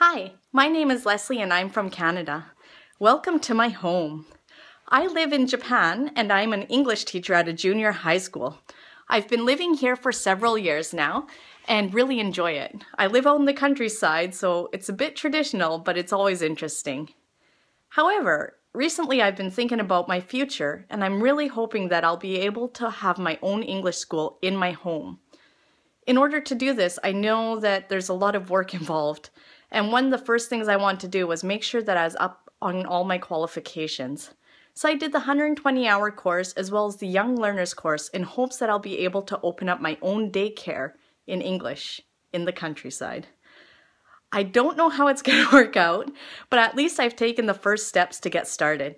Hi, my name is Leslie and I'm from Canada. Welcome to my home. I live in Japan and I'm an English teacher at a junior high school. I've been living here for several years now and really enjoy it. I live on the countryside, so it's a bit traditional, but it's always interesting. However, recently I've been thinking about my future and I'm really hoping that I'll be able to have my own English school in my home. In order to do this, I know that there's a lot of work involved. And one of the first things I wanted to do was make sure that I was up on all my qualifications. So I did the 120-hour course as well as the Young Learners course in hopes that I'll be able to open up my own daycare in English in the countryside. I don't know how it's going to work out, but at least I've taken the first steps to get started.